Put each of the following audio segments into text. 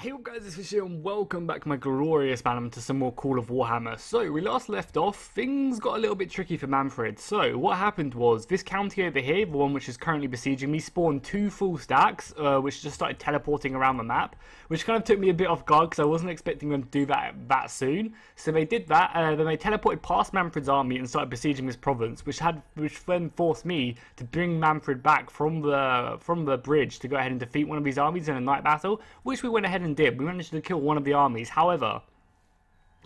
Hey guys, it's Fish here and welcome back my glorious Manum to some more Call of Warhammer. So we last left off, things got a little bit tricky for Manfred. So what happened was this county over here, the one which is currently besieging me, spawned two full stacks which just started teleporting around the map, which kind of took me a bit off guard because I wasn't expecting them to do that soon. So they did that, then they teleported past Manfred's army and started besieging this province, which then forced me to bring Manfred back from the bridge to go ahead and defeat one of these armies in a night battle, which we went ahead and did. We managed to kill one of the armies. However,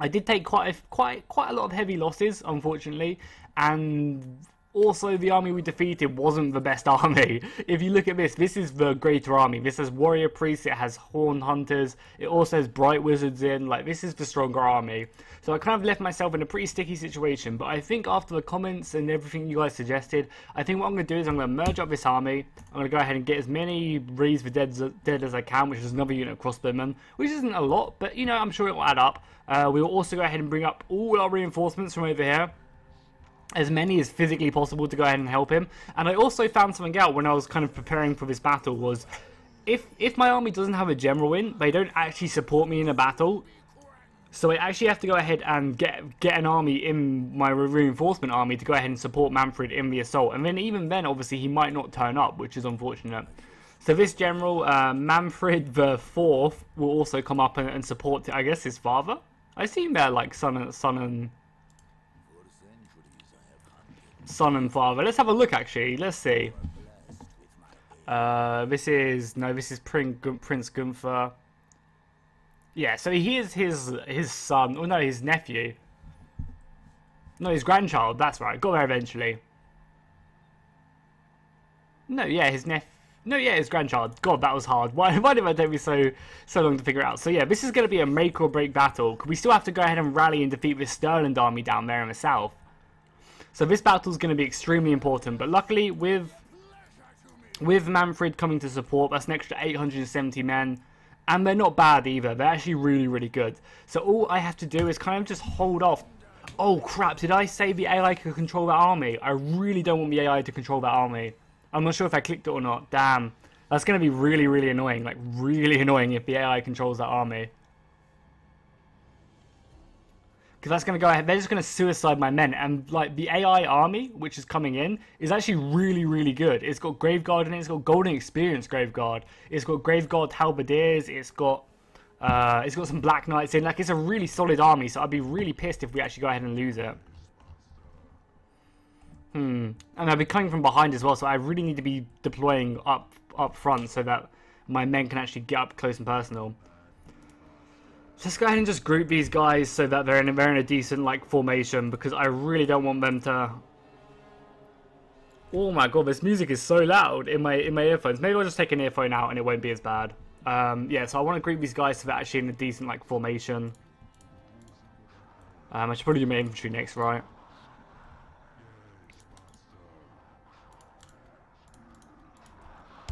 I did take quite a lot of heavy losses, unfortunately, and also the army we defeated wasn't the best army. If you look at this is the greater army. This has warrior priests, it has horn hunters, it also has bright wizards in, like this is the stronger army. So I kind of left myself in a pretty sticky situation, but I think after the comments and everything you guys suggested, I think what I'm going to do is I'm going to merge up this army. I'm going to go ahead and get as many Rees the Dead as I can, which is another unit of crossbowmen, which isn't a lot, but you know, I'm sure it will add up. We will also go ahead and bring up all our reinforcements from over here, as many as physically possible, to go ahead and help him. And I also found something out when I was kind of preparing for this battle was, if my army doesn't have a general in, they don't actually support me in a battle. So I actually have to go ahead and get an army in my reinforcement army to go ahead and support Manfred in the assault. And then even then, obviously, he might not turn up, which is unfortunate. So this general, Manfred IV, will also come up and support, I guess, his father. I assume they're like son and father. Let's have a look, actually. Let's see. This is Prince Gunther. Yeah, so he is his son, or no, his nephew. No, his grandchild, that's right. Got there eventually. No, yeah, his nephew. No, yeah, his grandchild. God, that was hard. Why did that take me so long to figure out? So yeah, this is going to be a make or break battle. We still have to go ahead and rally and defeat this Stirland army down there in the south. So this battle is going to be extremely important, but luckily with Manfred coming to support, that's an extra 870 men, and they're not bad either. They're actually really, really good. So all I have to do is kind of just hold off. Oh crap, did I say the AI could control that army? I really don't want the AI to control that army. I'm not sure if I clicked it or not. Damn, that's going to be really, really annoying. Like really annoying if the AI controls that army. Because that's going to go ahead, they're just going to suicide my men. And like the AI army, which is coming in, is actually really, really good. It's got Graveguard in it, it's got Golden Experience Graveguard. It's got Graveguard Halberdiers, it's got some Black Knights in. Like it's a really solid army, so I'd be really pissed if we actually go ahead and lose it. And I'll be coming from behind as well, so I really need to be deploying up front so that my men can actually get up close and personal. Let's go ahead and just group these guys so that they're in a decent like formation, because I really don't want them to... Oh my god, this music is so loud in my earphones. Maybe I'll just take an earphone out and it won't be as bad. Yeah, so I want to group these guys so they're actually in a decent like formation. I should probably do my infantry next, right?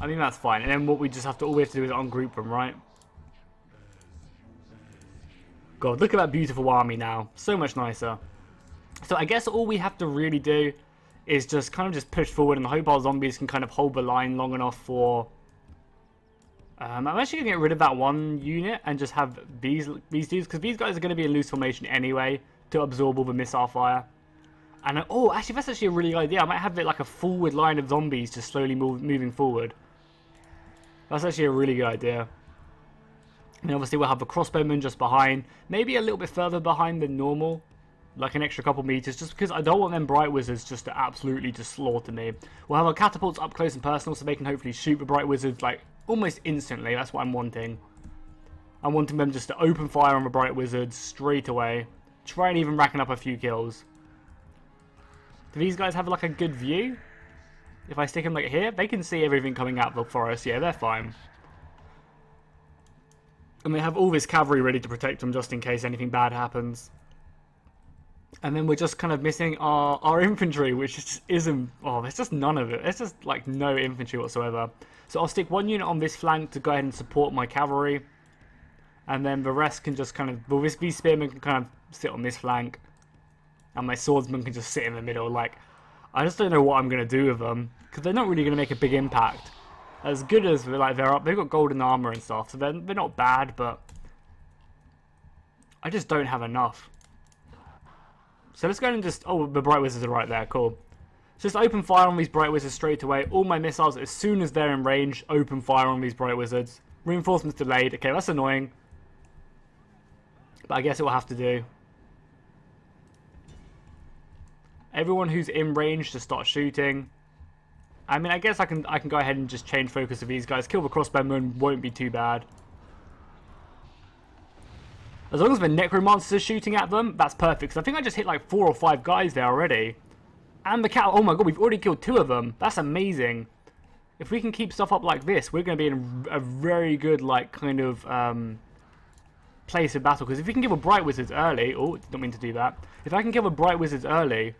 I mean, that's fine. And then what we just have to, all we have to do is ungroup them, right? God, look at that beautiful army now. So much nicer. So I guess all we have to really do is just kind of just push forward and hope our zombies can kind of hold the line long enough for... I'm actually going to get rid of that one unit and just have these dudes, because these guys are going to be in loose formation anyway to absorb all the missile fire. And oh, actually, that's actually a really good idea. I might have it like a forward line of zombies just slowly moving forward. That's actually a really good idea. And obviously we'll have the crossbowmen just behind, maybe a little bit further behind than normal, like an extra couple meters, just because I don't want them bright wizards just to absolutely just slaughter me. We'll have our catapults up close and personal so they can hopefully shoot the bright wizards like almost instantly. That's what I'm wanting. I'm wanting them just to open fire on the bright wizards straight away, try and even racking up a few kills. Do these guys have like a good view? If I stick them like here, they can see everything coming out of the forest. Yeah, they're fine. And they have all this cavalry ready to protect them just in case anything bad happens. And then we're just kind of missing our infantry, which just isn't... Oh, there's just none of it. There's just, like, no infantry whatsoever. So I'll stick one unit on this flank to go ahead and support my cavalry. And then the rest can just kind of... Well, these spearmen can kind of sit on this flank. And my swordsmen can just sit in the middle. Like, I just don't know what I'm going to do with them, because they're not really going to make a big impact. as good as like they're up. They've got golden armor and stuff, so they're not bad, but I just don't have enough. So let's go and just, oh, the bright wizards are right there, cool. Just open fire on these bright wizards straight away. All my missiles, as soon as they're in range, open fire on these bright wizards. Reinforcements delayed. Okay, that's annoying, but I guess it will have to do. Everyone who's in range to start shooting. I mean, I guess I can go ahead and just change focus to these guys. Kill the crossbowmen won't be too bad. As long as the necromancers are shooting at them, that's perfect. Because I think I just hit like 4 or 5 guys there already. And the cow, oh my god, we've already killed 2 of them. That's amazing. If we can keep stuff up like this, we're going to be in a very good, like, kind of place of battle. Because if we can give a bright wizards early, oh, didn't mean to do that. If I can give a bright wizards early,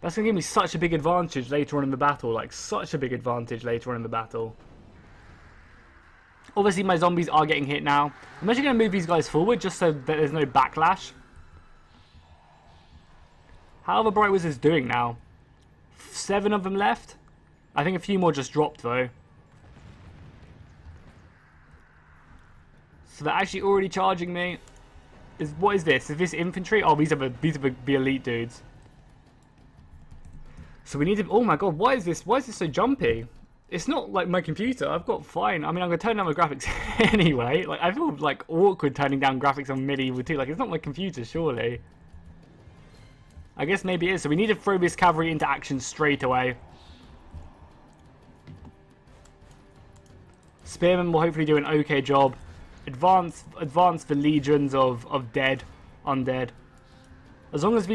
that's going to give me such a big advantage later on in the battle. Like, such a big advantage later on in the battle. Obviously, my zombies are getting hit now. I'm actually going to move these guys forward just so that there's no backlash. How are the bright wizards doing now? 7 of them left. I think a few more just dropped though. So they're actually already charging me. What is this? Is this infantry? Oh, these are the elite dudes. So we need to. Oh my god! Why is this? Why is this so jumpy? It's not like my computer. I've got fine. I mean, I'm gonna turn down my graphics anyway. Like I feel like awkward turning down graphics on medieval too. Like it's not my computer, surely. I guess maybe it is. So we need to throw this cavalry into action straight away. Spearmen will hopefully do an okay job. Advance the legions of undead. As long as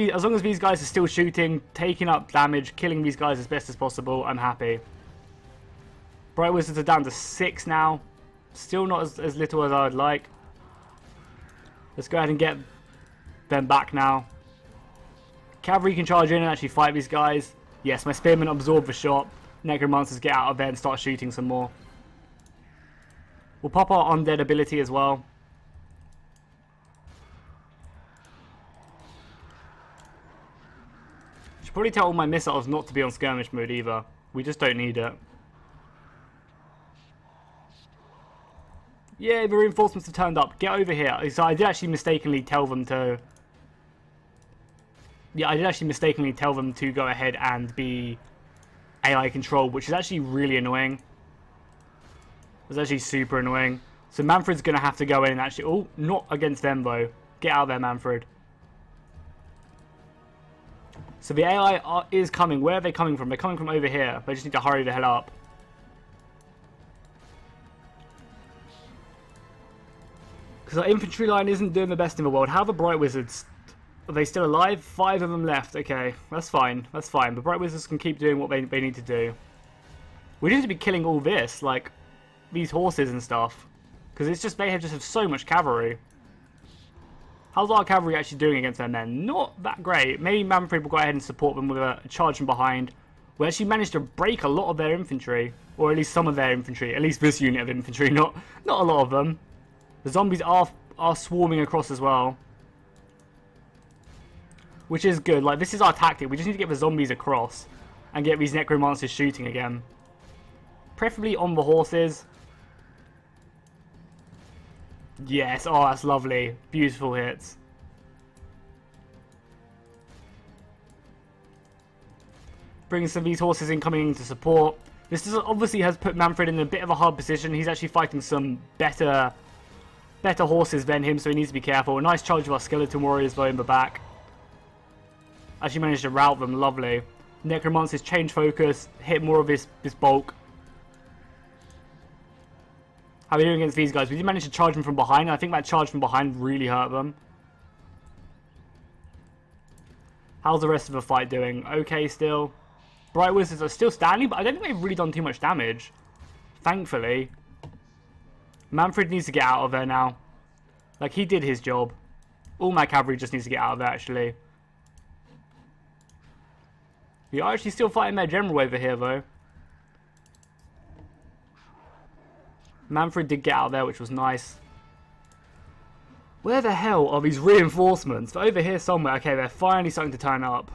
these guys are still shooting, taking up damage, killing these guys as best as possible, I'm happy. Bright wizards are down to 6 now. Still not as little as I would like. Let's go ahead and get them back now. Cavalry can charge in and actually fight these guys. Yes, my spearmen absorb the shot. Necromancers get out of there and start shooting some more. We'll pop our undead ability as well. Should probably tell all my missiles not to be on skirmish mode either. We just don't need it. Yeah, the reinforcements have turned up. Get over here. So I did actually mistakenly tell them to... Yeah, I did actually mistakenly tell them to go ahead and be AI controlled, which is actually really annoying. It's actually super annoying. So Manfred's going to have to go in and actually... Oh, not against them though. Get out of there, Manfred. So the AI is coming. Where are they coming from? They're coming from over here. They just need to hurry the hell up. Because our infantry line isn't doing the best in the world. How are the bright wizards... Are they still alive? 5 of them left. Okay, that's fine. That's fine. The bright wizards can keep doing what they need to do. We need to be killing all this, like these horses and stuff, because it's just they have just have so much cavalry. How's our cavalry actually doing against their men? Not that great. Maybe Manfred will go ahead and support them with a charge from behind. We actually managed to break a lot of their infantry, or at least some of their infantry. At least this unit of infantry, not a lot of them. The zombies are swarming across as well. Which is good. Like, this is our tactic. We just need to get the zombies across and get these necromancers shooting again. Preferably on the horses. Yes. Oh, that's lovely. Beautiful hits. Bringing some of these horses in, coming in to support. This is, obviously has put Manfred in a bit of a hard position. He's actually fighting some better horses than him, so he needs to be careful. A nice charge of our skeleton warriors, though, in the back. Actually managed to rout them, lovely. Necromancers change focus, hit more of this bulk. How are we doing against these guys? We did manage to charge them from behind, and I think that charge from behind really hurt them. How's the rest of the fight doing? Okay, still. Bright wizards are still standing, but I don't think they've really done too much damage. Thankfully. Manfred needs to get out of there now. Like, he did his job. All my cavalry just needs to get out of there, actually. We are actually still fighting their general over here, though. Manfred did get out of there, which was nice. Where the hell are these reinforcements? They're over here somewhere. Okay, they're finally starting to turn up.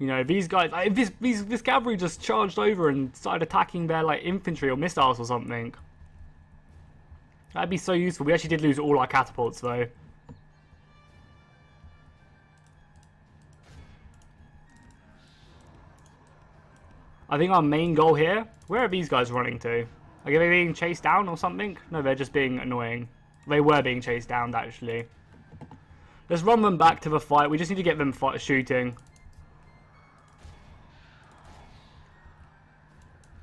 You know, these guys, like, this cavalry just charged over and started attacking their, like, infantry or missiles or something. That'd be so useful. We actually did lose all our catapults, though. I think our main goal here... Where are these guys running to? Like, are they being chased down or something? No, they're just being annoying. They were being chased down, actually. Let's run them back to the fight. We just need to get them shooting.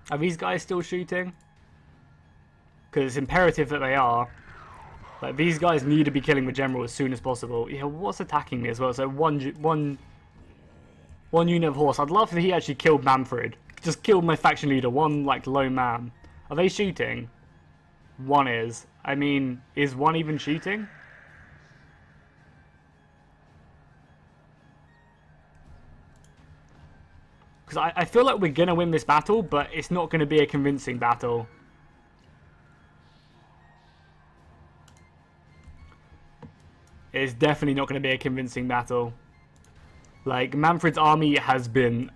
Are these guys still shooting? Because it's imperative that they are. Like, these guys need to be killing the general as soon as possible. Yeah, what's attacking me as well? So one unit of horse. I'd love if he actually killed Manfred. Just killed my faction leader. One, like, low man. Are they shooting? One is. I mean, is one even shooting? Because I feel like we're going to win this battle, but it's not going to be a convincing battle. It's definitely not going to be a convincing battle. Like, Manfred's army has been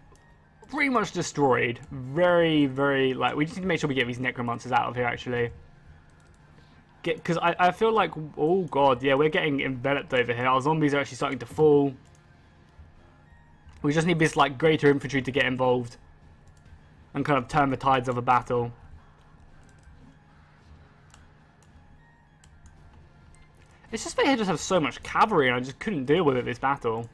pretty much destroyed. Very, very, like, we just need to make sure we get these necromancers out of here, actually. Because I feel like, oh god, yeah, we're getting enveloped over here. Our zombies are actually starting to fall. We just need this, like, greater infantry to get involved and kind of turn the tides of a battle. It's just they just have so much cavalry and I just couldn't deal with it this battle.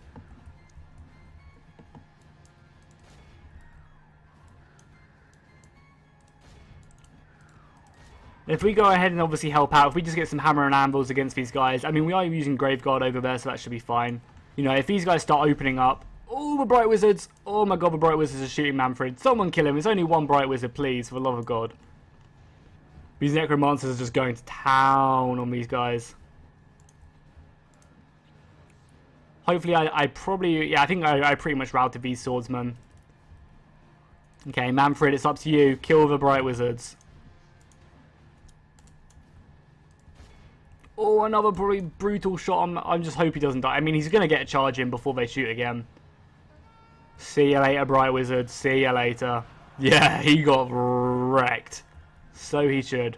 If we go ahead and obviously help out, if we just get some hammer and anvils against these guys, I mean, we are using Graveguard over there, so that should be fine. You know, if these guys start opening up, oh, the Bright Wizards, oh my god, the Bright Wizards are shooting Manfred. Someone kill him, there's only one Bright Wizard, please, for the love of god. These Necromancers are just going to town on these guys. Hopefully, I pretty much routed these swordsmen. Okay, Manfred, it's up to you, kill the Bright Wizards. Oh, another brutal shot. I just hope he doesn't die. I mean, he's going to get a charge in before they shoot again. See you later, Bright Wizard. See you later. Yeah, he got wrecked. So he should.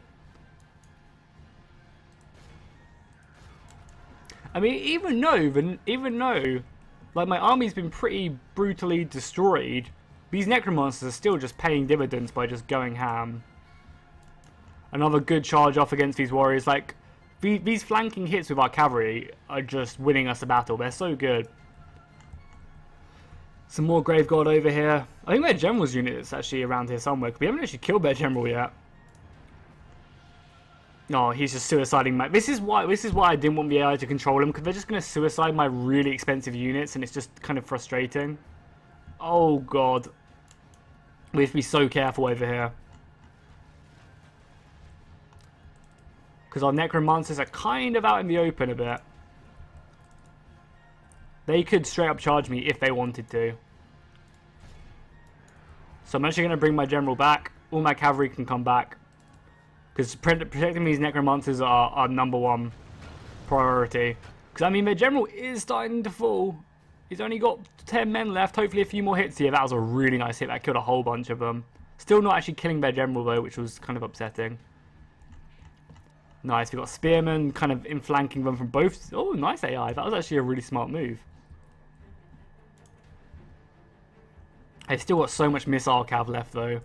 I mean, even though, like, my army's been pretty brutally destroyed, these necromancers are still just paying dividends by just going ham. Another good charge off against these warriors. Like, these flanking hits with our cavalry are just winning us a battle. They're so good. Some more Graveguard over here. I think their general's unit is actually around here somewhere. We haven't actually killed their general yet. No, he's just suiciding my... This is why I didn't want the AI to control him, because they're just going to suicide my really expensive units, and it's just kind of frustrating. Oh, god. We have to be so careful over here. Because our necromancers are kind of out in the open a bit. They could straight up charge me if they wanted to. So I'm actually going to bring my general back. All my cavalry can come back. Because protecting these necromancers are our number one priority. Because, I mean, their general is starting to fall. He's only got 10 men left. Hopefully a few more hits here. That was a really nice hit. That killed a whole bunch of them. Still not actually killing their general, though, which was kind of upsetting. Nice, we've got Spearman kind of inflanking them from both. Oh, nice AI. That was actually a really smart move. I've still got so much missile cav left, though.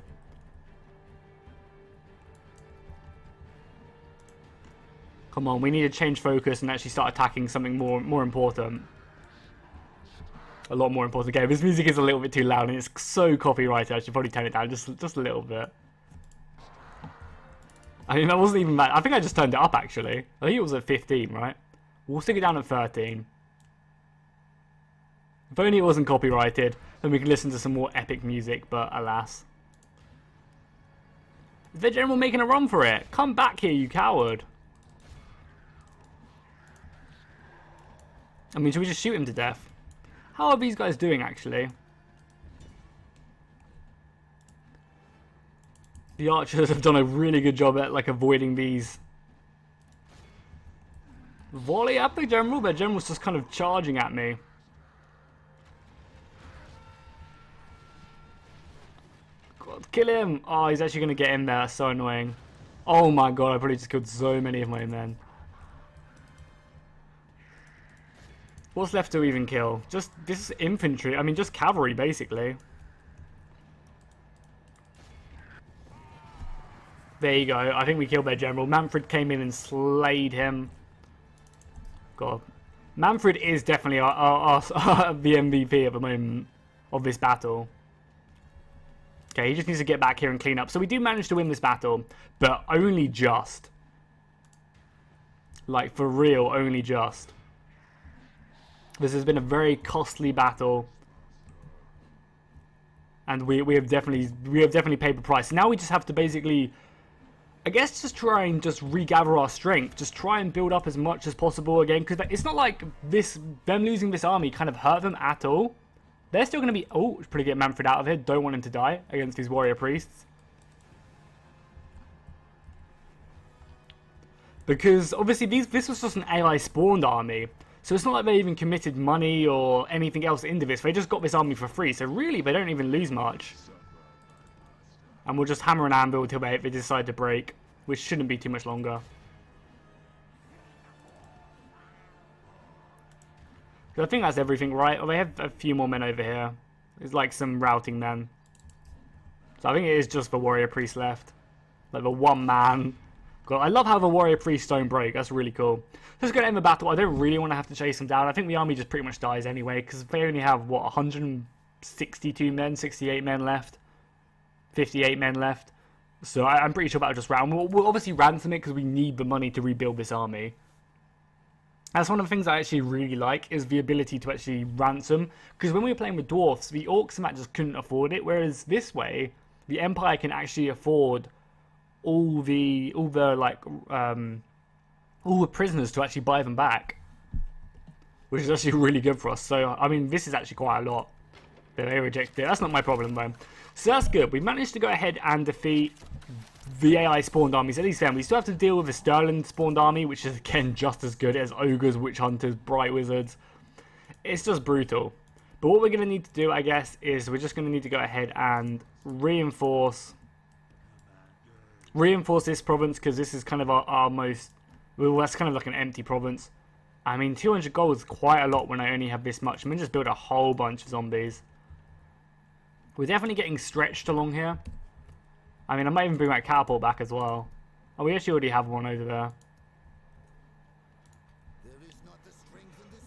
Come on, we need to change focus and actually start attacking something more important. A lot more important. Okay, this music is a little bit too loud and it's so copyrighted. I should probably turn it down just a little bit. I mean, that wasn't even bad. I think I just turned it up, actually. I think it was at 15, right? We'll stick it down at 13. If only it wasn't copyrighted, then we could listen to some more epic music, but alas. Is the general making a run for it? Come back here, you coward. I mean, should we just shoot him to death? How are these guys doing, actually? The archers have done a really good job at, like, avoiding these. Volley at the general? Their general's just kind of charging at me. Kill him! Oh, he's actually going to get in there. That's so annoying. Oh my god, I probably just killed so many of my men. What's left to even kill? Just this is infantry. I mean, just cavalry, basically. There you go. I think we killed their general. Manfred came in and slayed him. God. Manfred is definitely the MVP at the moment of this battle. Okay, he just needs to get back here and clean up. So we do manage to win this battle, but only just. Like, for real, only just. This has been a very costly battle, and we have definitely paid the price. Now we just have to basically, I guess, just try and just regather our strength, just try and build up as much as possible again. Because it's not like this them losing this army kind of hurt them at all. They're still going to be oh, pretty get Manfred out of here. Don't want him to die against these warrior priests. Because obviously this was just an AI spawned army. So it's not like they even committed money or anything else into this. They just got this army for free. So really, they don't even lose much. And we'll just hammer an anvil until they decide to break. Which shouldn't be too much longer. So I think that's everything, right? Oh, they have a few more men over here. It's like some routing men. So I think it is just the warrior priest left. Like the one man. God, I love how the warrior priests don't break. That's really cool. Let's go to end the battle. I don't really want to have to chase them down. I think the army just pretty much dies anyway. Because they only have, what, 162 men? 68 men left? 58 men left? So I'm pretty sure that'll just round. We'll obviously ransom it because we need the money to rebuild this army. That's one of the things I actually really like, is the ability to actually ransom. Because when we were playing with dwarfs, the orcs and that just couldn't afford it. Whereas this way, the Empire can actually afford all the prisoners to actually buy them back, which is actually really good for us. So I mean, this is actually quite a lot that they rejected it. That's not my problem though, so that's good. We managed to go ahead and defeat the AI spawned armies. At least then we still have to deal with the Stirland spawned army, which is again just as good as ogres, witch hunters, bright wizards. It's just brutal. But what we're going to need to do, I guess, is we're just going to need to go ahead and reinforce this province, because this is kind of our most, well, that's kind of like an empty province. I mean, 200 gold is quite a lot when I only have this much. I'm going to just build a whole bunch of zombies. We're definitely getting stretched along here. I mean, I might even bring my catapult back as well. Oh, we actually already have one over there.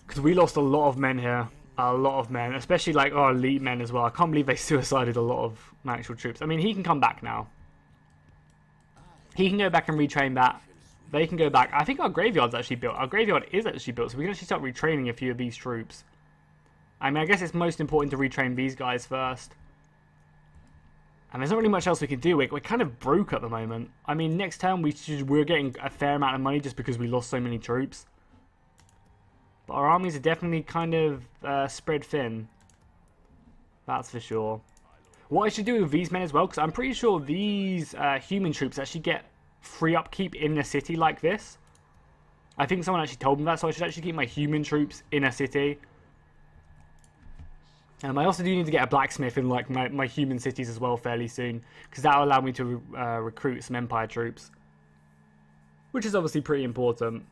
Because we lost a lot of men here. A lot of men, especially like our elite men as well. I can't believe they suicided a lot of my actual troops. I mean, he can come back now. He can go back and retrain that. They can go back. I think our graveyard's actually built. Our graveyard is actually built, so we can actually start retraining a few of these troops. I mean, I guess it's most important to retrain these guys first. And there's not really much else we can do. We're kind of broke at the moment. I mean, next turn we're getting a fair amount of money just because we lost so many troops. But our armies are definitely kind of spread thin. That's for sure. What I should do with these men as well, because I'm pretty sure these human troops actually get free upkeep in a city like this. I think someone actually told me that, so I should actually keep my human troops in a city. I also do need to get a blacksmith in like my human cities as well fairly soon, because that will allow me to recruit some Empire troops, which is obviously pretty important.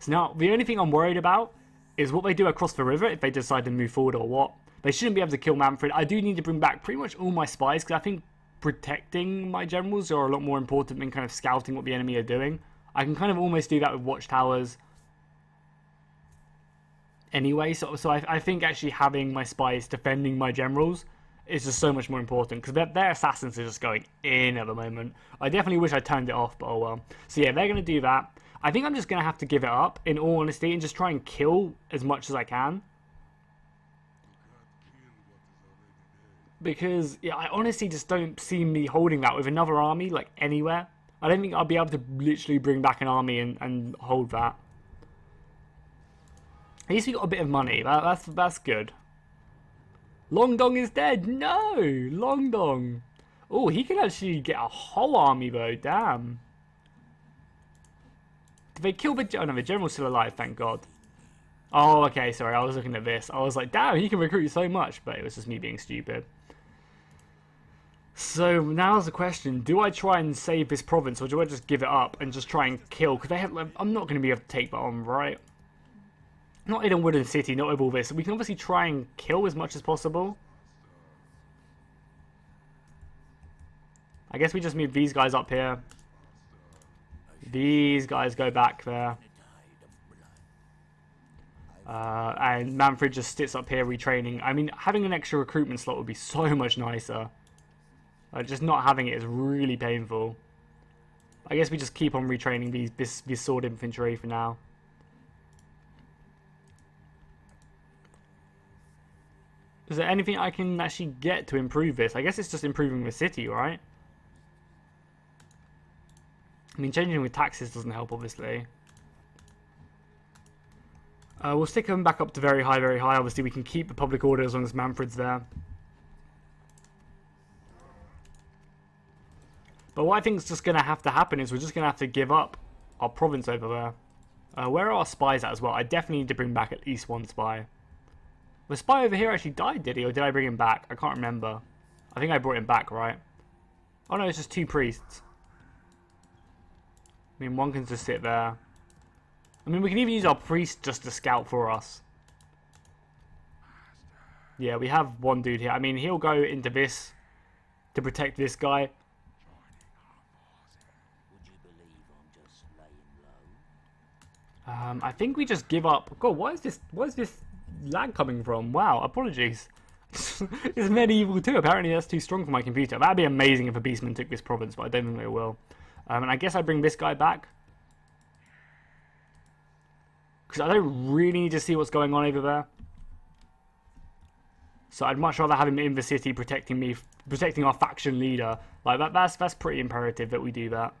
So now, the only thing I'm worried about is what they do across the river, if they decide to move forward or what. They shouldn't be able to kill Manfred. I do need to bring back pretty much all my spies, because I think protecting my generals are a lot more important than kind of scouting what the enemy are doing. I can kind of almost do that with watchtowers anyway. So I think actually having my spies defending my generals is just so much more important, because their assassins are just going in at the moment. I definitely wish I turned it off, but oh well. So yeah, they're going to do that. I think I'm just going to have to give it up, in all honesty, and just try and kill as much as I can. Because yeah, I honestly just don't see me holding that with another army, like, anywhere. I don't think I'll be able to literally bring back an army and hold that. At least we got a bit of money. That's good. Long Dong is dead. No! Long Dong. Oh, he could actually get a whole army, though. Damn. Did they kill the... Oh, no, the general's still alive, thank God. Oh, okay, sorry. I was looking at this. I was like, damn, he can recruit so much. But it was just me being stupid. So now's the question, do I try and save this province, or do I just give it up and just try and kill? Because they have, like, I'm not going to be able to take that on, right? Not in a wooden city, not with all this. We can obviously try and kill as much as possible. I guess we just move these guys up here. These guys go back there. And Manfred just sits up here retraining. I mean, having an extra recruitment slot would be so much nicer. Just not having it is really painful. I guess we just keep on retraining this sword infantry for now. Is there anything I can actually get to improve this? I guess it's just improving the city, right? I mean, changing with taxes doesn't help, obviously. We'll stick them back up to very high, very high. Obviously, we can keep the public order as long as Manfred's there. But what I think is just going to have to happen is we're just going to have to give up our province over there. Where are our spies at as well? I definitely need to bring back at least one spy. The spy over here actually died, did he? Or did I bring him back? I can't remember. I think I brought him back, right? Oh no, it's just two priests. I mean, one can just sit there. I mean, we can even use our priest just to scout for us. Yeah, we have one dude here. I mean, he'll go into this to protect this guy. I think we just give up. God, why is this? Where's this lag coming from? Wow, apologies. It's medieval too. Apparently, that's too strong for my computer. That'd be amazing if a beastman took this province, but I don't think they will. And I guess I bring this guy back. Because I don't really need to see what's going on over there. So I'd much rather have him in the city protecting me, protecting our faction leader. Like that's pretty imperative that we do that.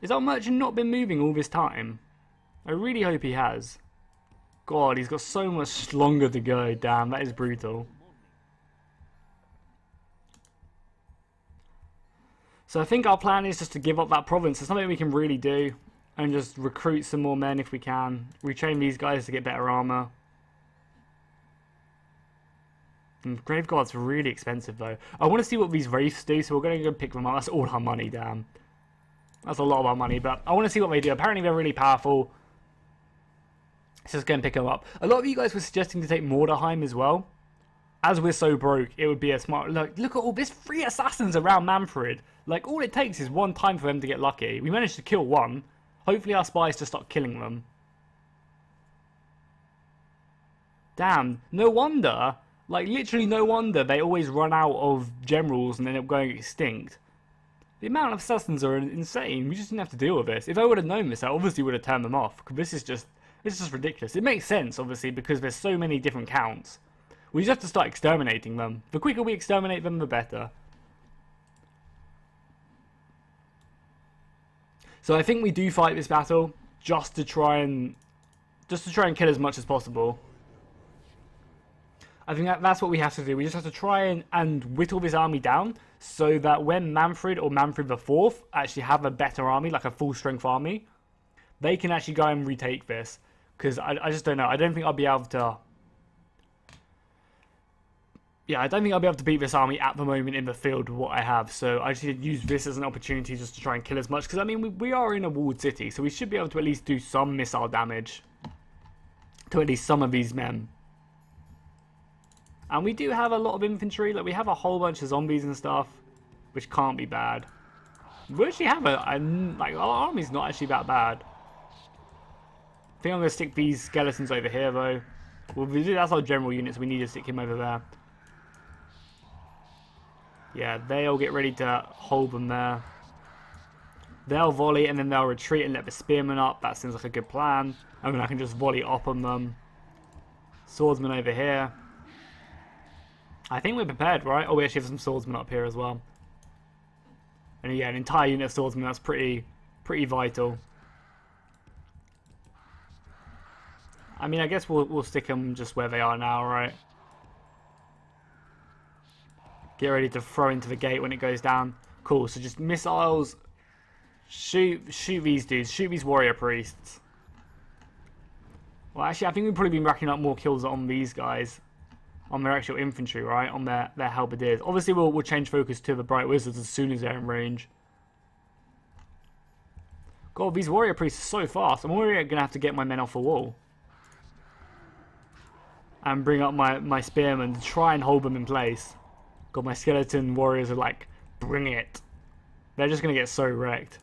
Has our merchant not been moving all this time? I really hope he has. God, he's got so much longer to go. Damn, that is brutal. So I think our plan is just to give up that province. It's something we can really do. And just recruit some more men if we can. Retrain these guys to get better armor. And grave guards are really expensive though. I want to see what these wraiths do, so we're going to go pick them up. That's all our money, damn. That's a lot of our money, but I want to see what they do. Apparently they're really powerful. Let's just go and pick them up. A lot of you guys were suggesting to take Mordheim as well. As we're so broke, it would be a smart... Look at all this free assassins around Manfred. Like, all it takes is one time for them to get lucky. We managed to kill one. Hopefully our spies just start killing them. Damn, no wonder. Like, literally no wonder they always run out of generals and end up going extinct. The amount of assassins are insane. We just didn't have to deal with this. If I would have known this, I obviously would have turned them off. Because this is just ridiculous. It makes sense, obviously, because there's so many different counts. We just have to start exterminating them. The quicker we exterminate them, the better. So I think we do fight this battle just to try and kill as much as possible. I think that's what we have to do. We just have to try and whittle this army down so that when Manfred or Manfred IV actually have a better army, like a full-strength army, they can actually go and retake this. Because I just don't know. I don't think I'll be able to... Yeah, I don't think I'll be able to beat this army at the moment in the field with what I have. So I just need to use this as an opportunity just to try and kill as much. Because, I mean, we are in a walled city. So we should be able to at least do some missile damage to at least some of these men. And we do have a lot of infantry. Like, we have a whole bunch of zombies and stuff, which can't be bad. We actually have like, our army's not actually that bad. I think I'm going to stick these skeletons over here, though. Well, that's our general unit, so we need to stick him over there. Yeah, they'll get ready to hold them there. They'll volley and then they'll retreat and let the spearmen up. That seems like a good plan. I mean, I can just volley up on them. Swordsmen over here. I think we're prepared, right? Oh, we actually have some swordsmen up here as well. And yeah, an entire unit of swordsmen, that's pretty vital. I mean, I guess we'll stick them just where they are now, right? Get ready to throw into the gate when it goes down. Cool, so just missiles. Shoot these dudes. Shoot these warrior priests. Well, actually, I think we've probably been racking up more kills on these guys. on their actual infantry, right? On their halberdiers. Obviously, we'll change focus to the Bright Wizards as soon as they're in range. God, these warrior priests are so fast. I'm already going to have to get my men off the wall. And bring up my spearmen to try and hold them in place. God, my skeleton warriors are like, bring it. They're just going to get so wrecked.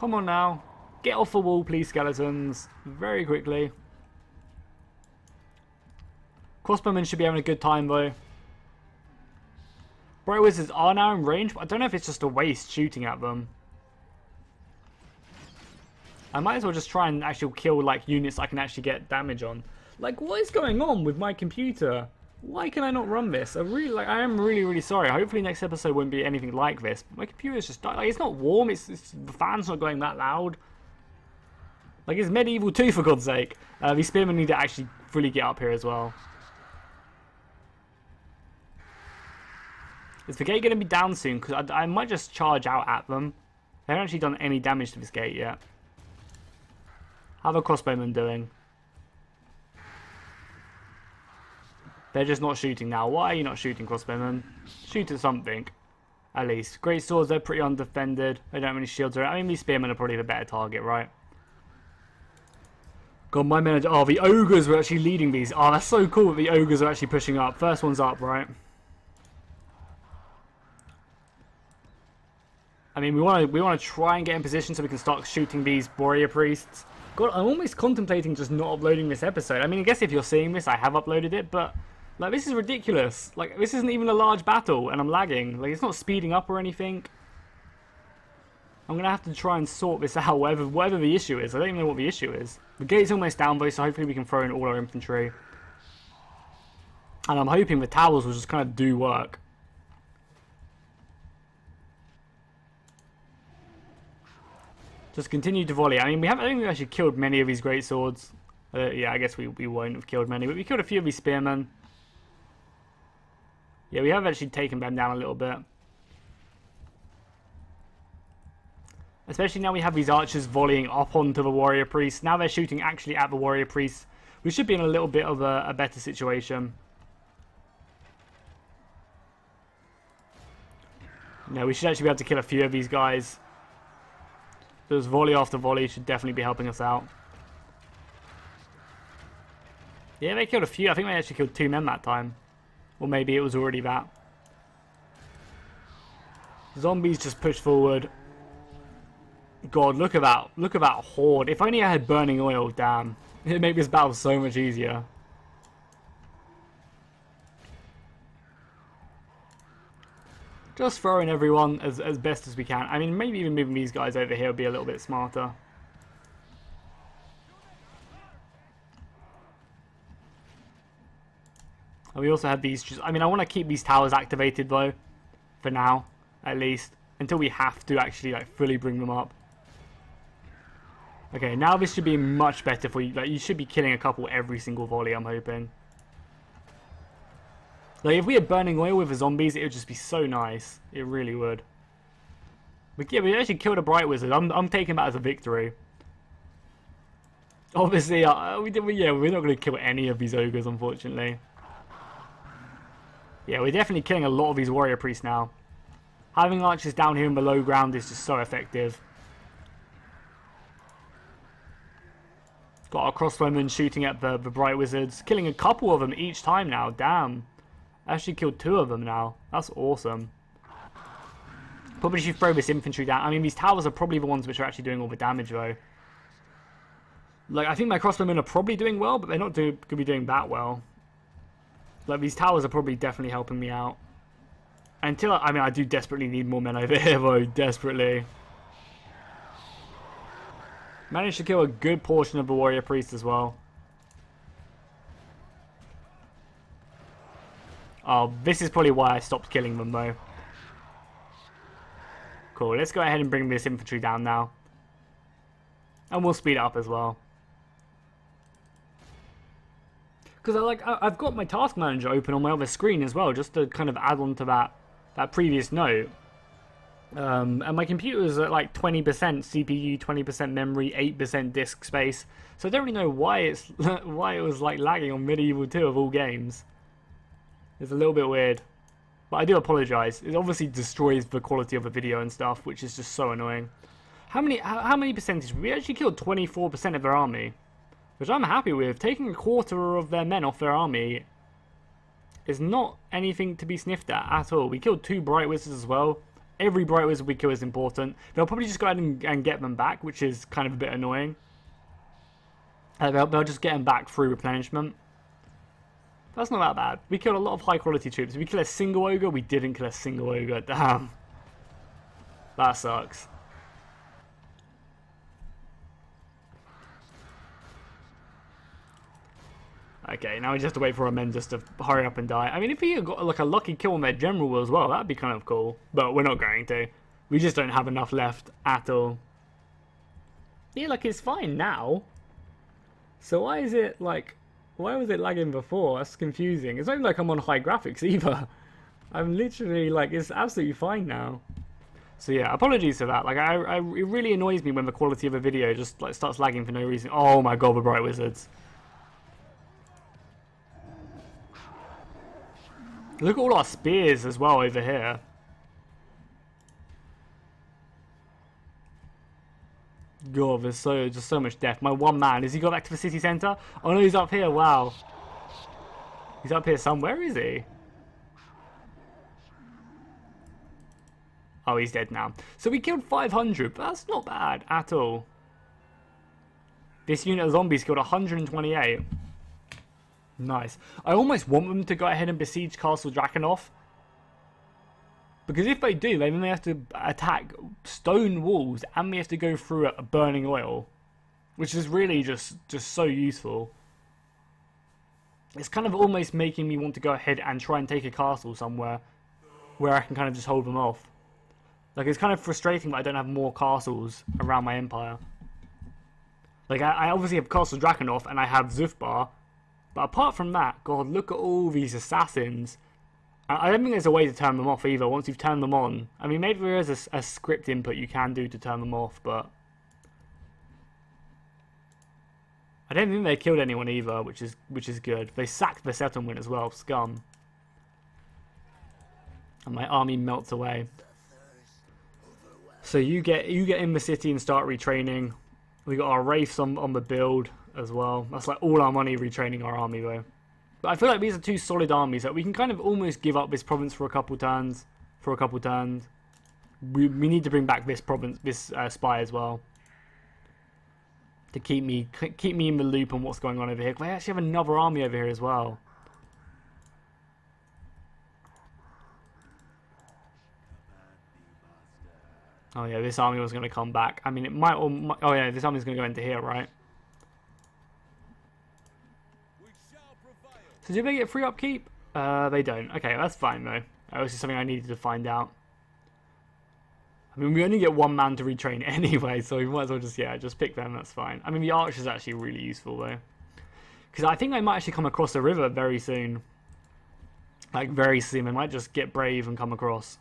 Come on now. Get off the wall, please, skeletons. Very quickly. Crossbowmen should be having a good time, though. Bright Wizards are now in range, but I don't know if it's just a waste shooting at them. I might as well just try and actually kill, like, units I can actually get damage on. Like, what is going on with my computer? Why can I not run this? I am really, really sorry. Hopefully next episode won't be anything like this. My computer's just, like, it's not warm. The fan's not going that loud. Like, it's medieval too, for God's sake. These spearmen need to actually fully get up here as well. Is the gate going to be down soon? Because I might just charge out at them. They haven't actually done any damage to this gate yet. How are the crossbowmen doing? They're just not shooting now. Why are you not shooting, crossbowmen? Shoot at something. At least. Great swords, they're pretty undefended. They don't have any shields around. I mean, these spearmen are probably the better target, right? God, my men are... Oh, the ogres were actually leading these. Oh, that's so cool that the ogres are actually pushing up. First one's up, right? I mean, we want to try and get in position so we can start shooting these warrior priests. God, I'm almost contemplating just not uploading this episode. I mean, I guess if you're seeing this, I have uploaded it, but... Like, this is ridiculous. Like, this isn't even a large battle, and I'm lagging. Like, it's not speeding up or anything. I'm going to have to try and sort this out, whatever the issue is. I don't even know what the issue is. The gate's almost down, though, so hopefully we can throw in all our infantry. And I'm hoping the towers will just kind of do work. Just continue to volley. I mean, I don't think we actually killed many of these greatswords. Yeah, I guess we won't have killed many, but we killed a few of these spearmen. Yeah, we have actually taken them down a little bit. Especially now we have these archers volleying up onto the warrior priests. Now they're shooting actually at the warrior priests. We should be in a little bit of a better situation. No, we should actually be able to kill a few of these guys. There's volley after volley should definitely be helping us out. Yeah, they killed a few. I think they actually killed 2 men that time. Or maybe it was already that. Zombies just push forward. God, look at that. Look at that horde. If only I had burning oil, damn. It'd make this battle so much easier. Just throwing everyone as best as we can. I mean, maybe even moving these guys over here would be a little bit smarter. And we also have these... I mean, I want to keep these towers activated, though. For now, at least. Until we have to actually, like, fully bring them up. Okay, now this should be much better for you. Like, you should be killing a couple every single volley, I'm hoping. Like, if we had burning oil with the zombies, it would just be so nice. It really would. But yeah, we actually killed a Bright Wizard. I'm taking that as a victory. Obviously, we're not going to kill any of these ogres, unfortunately. Yeah, we're definitely killing a lot of these warrior priests now. Having archers down here in the low ground is just so effective. Got our crossbowmen shooting at the Bright Wizards. Killing a couple of them each time now. Damn. I actually killed 2 of them now. That's awesome. Probably should throw this infantry down. I mean, these towers are probably the ones which are actually doing all the damage, though. Like, I think my crossbowmen are probably doing well, but they're not going to be doing that well. Like, these towers are probably definitely helping me out. Until, I mean, I do desperately need more men over here, though. Desperately. Managed to kill a good portion of the warrior priest as well. Oh, this is probably why I stopped killing them, though. Cool, let's go ahead and bring this infantry down now. And we'll speed it up as well. Because I've got my task manager open on my other screen as well, just to kind of add on to that previous note. And my computer was at like 20% CPU, 20% memory, 8% disk space. So I don't really know why it was like lagging on Medieval 2 of all games. It's a little bit weird, but I do apologise. It obviously destroys the quality of the video and stuff, which is just so annoying. How many percentage? We actually killed 24% of their army, which I'm happy with. Taking a quarter of their men off their army is not anything to be sniffed at all. We killed 2 Bright Wizards as well. Every Bright Wizard we kill is important. They'll probably just go ahead and get them back, which is kind of a bit annoying. They'll just get them back through replenishment. That's not that bad. We killed a lot of high quality troops. We killed a single ogre. We didn't kill a single ogre. Damn. That sucks. Okay, now we just have to wait for our men just to hurry up and die. I mean, if we got like a lucky kill on their general as well, that'd be kind of cool. But we're not going to. We just don't have enough left at all. Yeah, like it's fine now. So why is it like... why was it lagging before? That's confusing. It's not even like I'm on high graphics either. I'm literally like, it's absolutely fine now. So yeah, apologies for that. Like, it really annoys me when the quality of a video just like starts lagging for no reason. Oh my god, the Bright Wizards. Look at all our spears as well over here. God, there's just so much death. My one man, has he got back to the city centre? Oh no, he's up here, wow. He's up here somewhere, is he? Oh, he's dead now. So we killed 500, but that's not bad at all. This unit of zombies killed 128. Nice. I almost want them to go ahead and besiege Castle Drakenhof. Because if they do, then they have to attack stone walls and we have to go through a burning oil. Which is really just so useful. It's kind of almost making me want to go ahead and try and take a castle somewhere where I can kind of just hold them off. Like, it's kind of frustrating that I don't have more castles around my empire. Like, I obviously have Castle Drakenhof and I have Zufbar. But apart from that, God, look at all these assassins. I don't think there's a way to turn them off either once you've turned them on. I mean, maybe there is a script input you can do to turn them off, but... I don't think they killed anyone either, which is good. They sacked the settlement as well, scum. And my army melts away. So you get in the city and start retraining. We got our wraiths on the build as well. That's like all our money retraining our army though. But I feel like these are 2 solid armies that we can kind of almost give up this province for a couple turns. We need to bring back this province, this spy as well, to keep me in the loop on what's going on over here. Because I actually have another army over here as well. Oh yeah, this army was going to come back. I mean, it might. Oh yeah, this army's going to go into here, right? So do they get free upkeep? They don't. Okay, that's fine though. That was just something I needed to find out. I mean, we only get one man to retrain anyway, so we might as well just pick them, that's fine. I mean, the archer's actually really useful though. Because I think they might actually come across the river very soon. Like, very soon. They might just get brave and come across.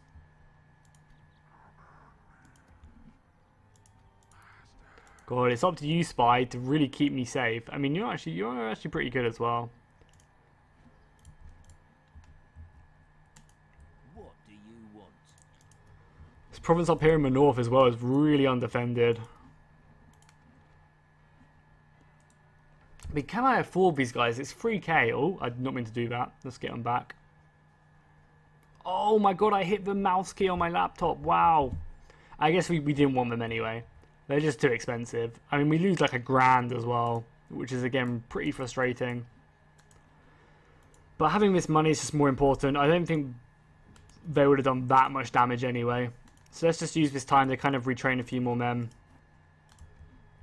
God, it's up to you, Spy, to really keep me safe. I mean, you're actually pretty good as well. Province up here in the north as well is really undefended. I mean, can I afford these guys? It's 3k. Oh, I did not mean to do that. Let's get them back. Oh my god, I hit the mouse key on my laptop. Wow. I guess we didn't want them anyway. They're just too expensive. I mean, we lose like £1,000 as well, which is again pretty frustrating. But having this money is just more important. I don't think they would have done that much damage anyway. So let's just use this time to kind of retrain a few more men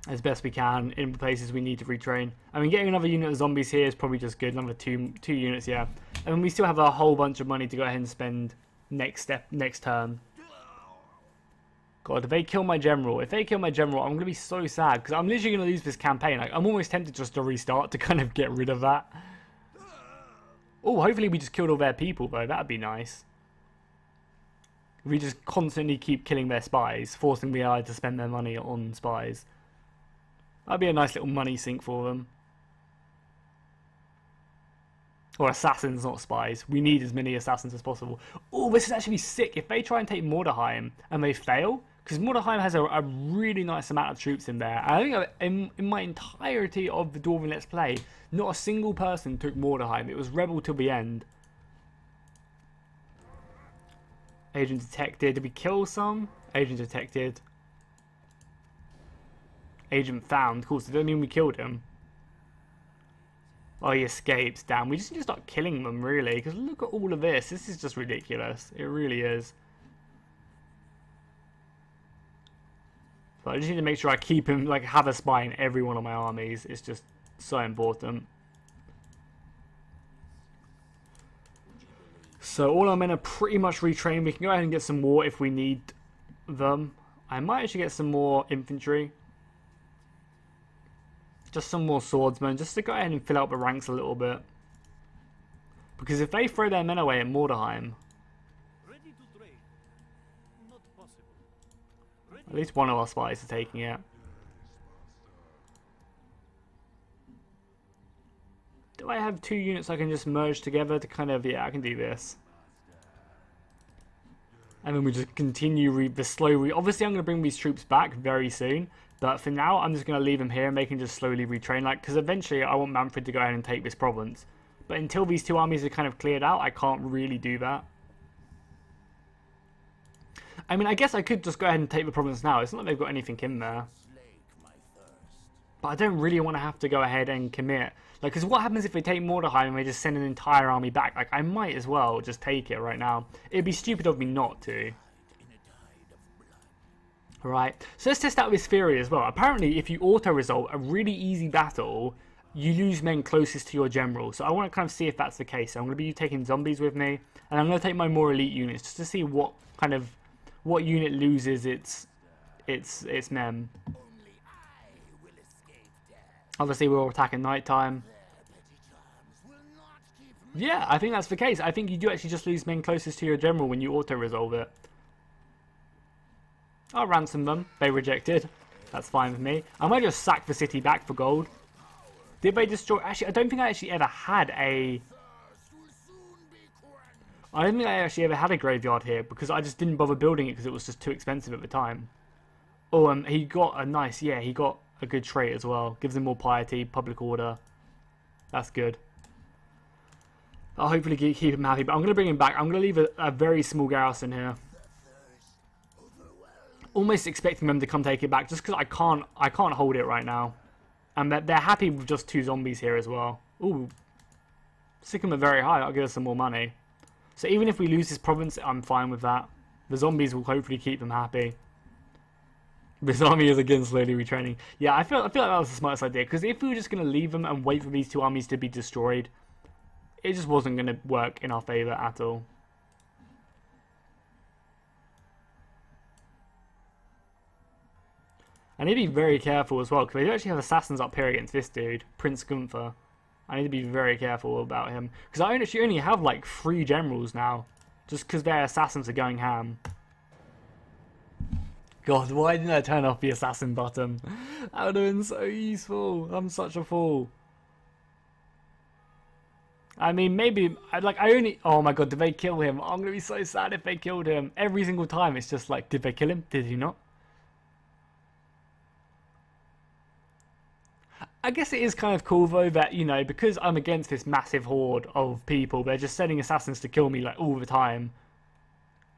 as best we can in places we need to retrain. I mean, getting another unit of zombies here is probably just good. Another two units, yeah. And we still have a whole bunch of money to go ahead and spend next turn. God, if they kill my general, I'm going to be so sad because I'm literally going to lose this campaign. Like, I'm almost tempted just to restart to kind of get rid of that. Oh, hopefully we just killed all their people though. That'd be nice. If we just constantly keep killing their spies, forcing the Allies to spend their money on spies. That'd be a nice little money sink for them. Or assassins, not spies. We need as many assassins as possible. Oh, this is actually sick. If they try and take Mordheim and they fail, because Mordheim has a really nice amount of troops in there. I think in my entirety of the Dwarven Let's Play, not a single person took Mordheim. It was rebel till the end. Agent detected. Did we kill some? Agent detected. Agent found. Cool, so it doesn't mean we killed him. Oh, he escapes. Damn, we just need to start killing them, really. Because look at all of this. This is just ridiculous. It really is. But I just need to make sure I keep him, like, have a spy in every one of my armies. It's just so important. So all our men are pretty much retrained. We can go ahead and get some more if we need them. I might actually get some more infantry. Just some more swordsmen, just to go ahead and fill out the ranks a little bit. Because if they throw their men away at Mordheim, at least one of our spies are taking it. Do I have two units I can just merge together to kind of, yeah, I can do this. And then we just continue the slow re. Obviously I'm going to bring these troops back very soon. But for now, I'm just going to leave them here and they can just slowly retrain. Like, because eventually I want Manfred to go ahead and take this province. But until these two armies are kind of cleared out, I can't really do that. I mean, I guess I could just go ahead and take the province now. It's not like they've got anything in there. But I don't really want to have to go ahead and commit. Like, because what happens if they take Mordheim and they just send an entire army back? Like, I might as well just take it right now. It'd be stupid of me not to. Right, so let's test out this theory as well. Apparently, if you auto-resolve a really easy battle, you lose men closest to your general. So I want to kind of see if that's the case. So I'm going to be taking zombies with me, and I'm going to take my more elite units just to see what kind of what unit loses its men. Obviously, we'll attack at night time. Yeah, I think that's the case. I think you do actually just lose men closest to your general when you auto-resolve it. I'll ransom them. They rejected. That's fine with me. I might just sack the city back for gold. Did they destroy? Actually, I don't think I actually ever had a... I don't think I actually ever had a graveyard here because I just didn't bother building it because it was just too expensive at the time. Oh, he got a nice... Yeah, he got a good trait as well. Gives him more piety, public order. That's good. I'll hopefully keep him happy, but I'm going to bring him back. I'm going to leave a very small garrison here. Almost expecting them to come take it back just because I can't hold it right now. And they're happy with just two zombies here as well. Ooh. Sick them are very high. That'll give us some more money. So even if we lose this province, I'm fine with that. The zombies will hopefully keep them happy. This army is again slowly retraining. Yeah, I feel like that was the smartest idea. Because if we were just going to leave them and wait for these two armies to be destroyed, it just wasn't going to work in our favour at all. I need to be very careful as well, because they do actually have assassins up here against this dude, Prince Gunther. I need to be very careful about him, because I actually only have like 3 generals now, just because their assassins are going ham. God, why didn't I turn off the assassin button? That would have been so useful. I'm such a fool. I mean, maybe, like, I only... Oh my god, did they kill him? I'm going to be so sad if they killed him. Every single time, it's just like, did they kill him? Did he not? I guess it is kind of cool though that, you know, because I'm against this massive horde of people, they're just sending assassins to kill me like all the time.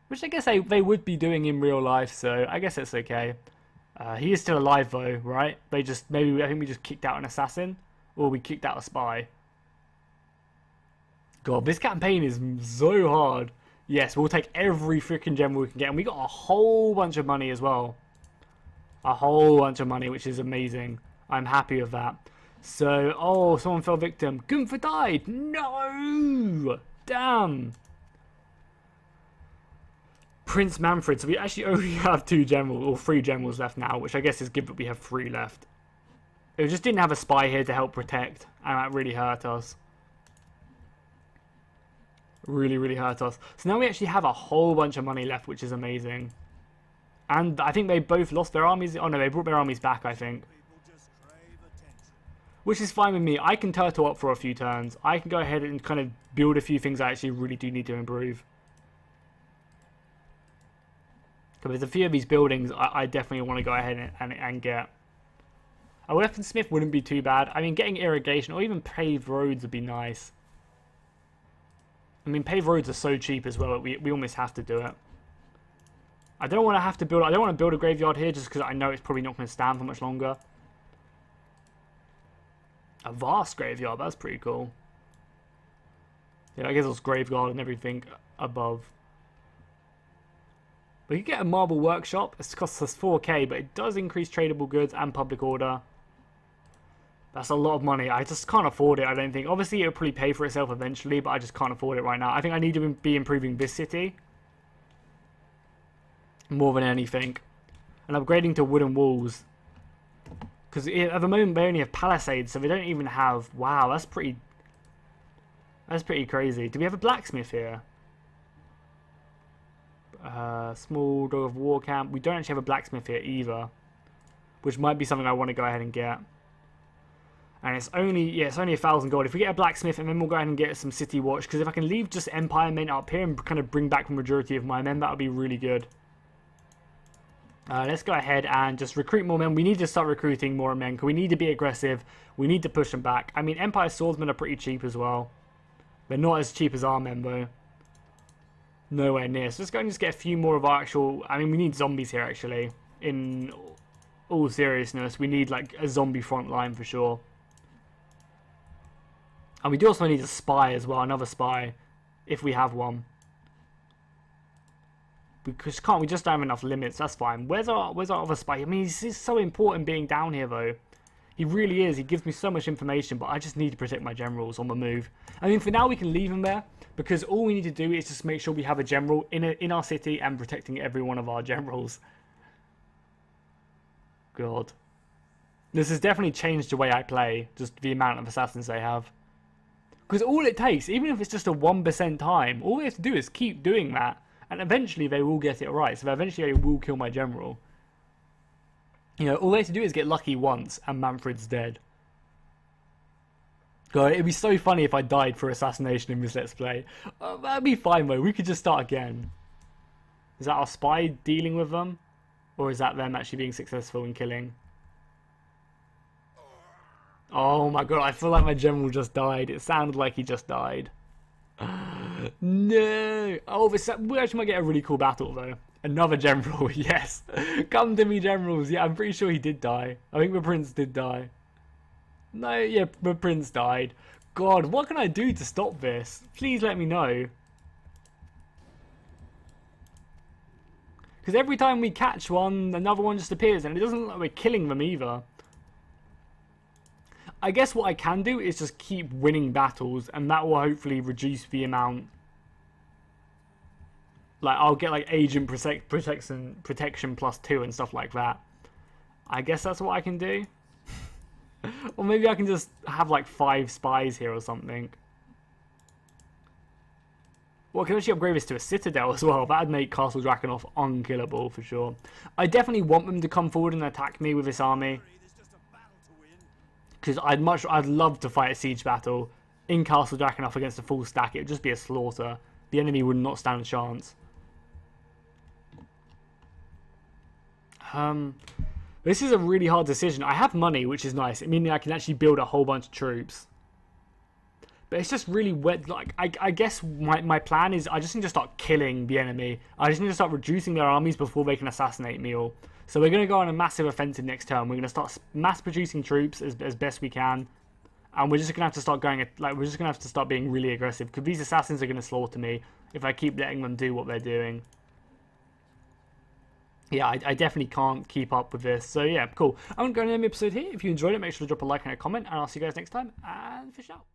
Which I guess they would be doing in real life, so I guess it's okay. He is still alive though, right? They just, maybe, I think we just kicked out an assassin, or we kicked out a spy. God, this campaign is so hard. Yes, we'll take every freaking gem we can get, and we got a whole bunch of money as well. A whole bunch of money, which is amazing. I'm happy with that. So, oh, someone fell victim. Gunther died. No! Damn. Prince Manfred. So we actually only have 2 generals, or 3 generals left now, which I guess is good, but we have 3 left. It just didn't have a spy here to help protect, and that really hurt us. really, really hurt us. So now we actually have a whole bunch of money left, which is amazing. And I think they both lost their armies. Oh no, they brought their armies back, I think. Which is fine with me. I can turtle up for a few turns. I can go ahead and kind of build a few things I actually really do need to improve. Because there's a few of these buildings I definitely want to go ahead and get. A weaponsmith wouldn't be too bad. I mean, getting irrigation or even paved roads would be nice. I mean, paved roads are so cheap as well. We almost have to do it. I don't want to have to build. I don't want to build a graveyard here just because I know it's probably not going to stand for much longer. A vast graveyard. That's pretty cool. Yeah, I guess it's graveyard and everything above. We could get a marble workshop. It costs us 4k, but it does increase tradable goods and public order. That's a lot of money. I just can't afford it, I don't think. Obviously, it'll probably pay for itself eventually, but I just can't afford it right now. I think I need to be improving this city more than anything. And upgrading to wooden walls. Because at the moment, they only have palisades, so they don't even have... Wow, that's pretty crazy. Do we have a blacksmith here? Small dog of war camp. We don't actually have a blacksmith here either, which might be something I want to go ahead and get. And it's only 1,000 gold. If we get a blacksmith, and then we'll go ahead and get some city watch, because if I can leave just empire men up here and kind of bring back the majority of my men, that would be really good. Let's go ahead and just recruit more men. We need to start recruiting more men because we need to be aggressive. We need to push them back. I mean, empire swordsmen are pretty cheap as well. They're not as cheap as our men though. Nowhere near. So let's go and just get a few more of our actual... I mean, we need zombies here, actually. In all seriousness, we need, like, a zombie front line for sure. And we do also need a spy as well, another spy, if we have one. We just can't. We just don't have enough limits. That's fine. Where's our other spy? I mean, this is so important being down here, though. He really is. He gives me so much information, but I just need to protect my generals on the move. I mean, for now, we can leave him there because all we need to do is just make sure we have a general in our city and protecting every one of our generals. God. This has definitely changed the way I play, just the amount of assassins they have. Because all it takes, even if it's just a 1% time, all we have to do is keep doing that, and eventually they will get it right. So eventually they will kill my general. You know, all they have to do is get lucky once, and Manfred's dead. God, it'd be so funny if I died for assassination in this Let's Play. That'd be fine, though. We could just start again. Is that our spy dealing with them? Or is that them actually being successful in killing? Oh my god, I feel like my general just died. It sounded like he just died. No! Oh, we actually might get a really cool battle, though. Another general, yes. Come to me, generals. Yeah, I'm pretty sure he did die. I think the prince did die. No, yeah, the prince died. God, what can I do to stop this? Please let me know. Because every time we catch one, another one just appears, and it doesn't look like we're killing them either. I guess what I can do is just keep winning battles, and that will hopefully reduce the amount. Like, I'll get, like, agent protection +2 and stuff like that. I guess that's what I can do. Or maybe I can just have, like, 5 spies here or something. Well, I can actually upgrade this to a citadel as well. That'd make Castle Drakenhof unkillable for sure. I definitely want them to come forward and attack me with this army. Because I'd love to fight a siege battle in Castle Drakenhof against a full stack. It would just be a slaughter. The enemy would not stand a chance. This is a really hard decision. I have money, which is nice. It means I can actually build a whole bunch of troops. But it's just really weird. Like, I guess my plan is I just need to start killing the enemy. I just need to start reducing their armies before they can assassinate me all. So we're going to go on a massive offensive next turn. We're going to start mass producing troops as best we can. And we're just going to have to start going, like, we're just going to have to start being really aggressive. Because these assassins are going to slaughter me if I keep letting them do what they're doing. Yeah, I definitely can't keep up with this. So yeah, cool. I'm going to end the episode here. If you enjoyed it, make sure to drop a like and a comment. And I'll see you guys next time. And fish out.